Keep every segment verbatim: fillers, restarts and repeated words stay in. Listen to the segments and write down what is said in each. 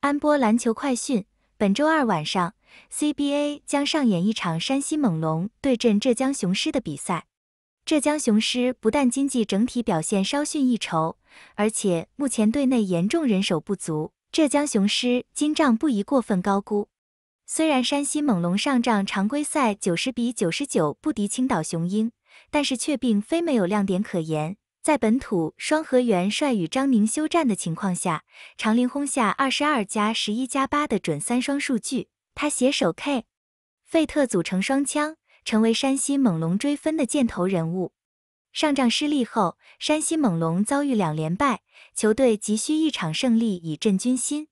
安波篮球快讯：本周二晚上 ，C B A 将上演一场山西猛龙对阵浙江雄狮的比赛。浙江雄狮不但今季整体表现稍逊一筹，而且目前队内严重人手不足，浙江雄狮今仗不宜过分高估。虽然山西猛龙上仗常规赛九十比九十九不敌青岛雄鹰，但是却并非没有亮点可言。在本土双河元帅与张宁休战的情况下，常林轰下二十二加十一加八的准三双数据，他携手 K 费特组成双枪，成为山西猛龙追分的箭头人物。上仗失利后，山西猛龙遭遇两连败，球队急需一场胜利以振军心。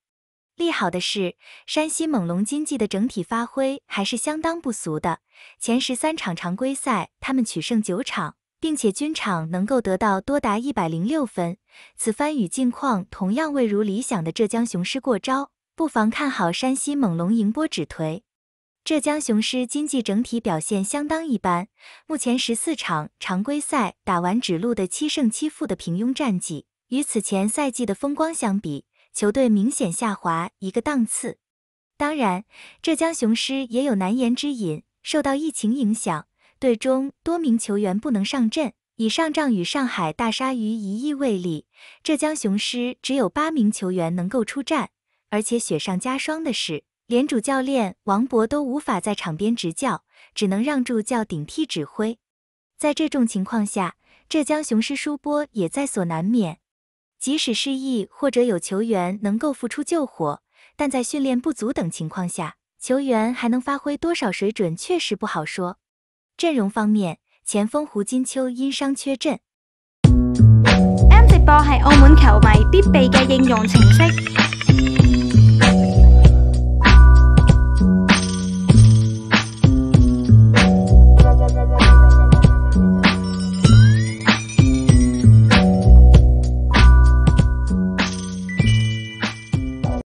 利好的是，山西猛龙今季的整体发挥还是相当不俗的，前十三场常规赛他们取胜九场。并且均场能够得到多达一百零六分，此番与近况同样未如理想的浙江雄狮过招，不妨看好山西猛龙迎波止颓。浙江雄狮今季整体表现相当一般，目前十四场常规赛打完只录得七胜七负的平庸战绩，与此前赛季的风光相比，球队明显下滑一个档次。当然，浙江雄狮也有难言之隐，受到疫情影响，队中多名球员不能上阵，以上仗与上海大鲨鱼一役为例，浙江雄狮只有八名球员能够出战，而且雪上加霜的是，连主教练王博都无法在场边执教，只能让助教顶替指挥。在这种情况下，浙江雄狮输波也在所难免。即使失意或者有球员能够复出救火，但在训练不足等情况下，球员还能发挥多少水准确实不好说。阵容方面，前锋胡金秋因伤缺阵。M 直播係澳門球迷必備嘅應用程式。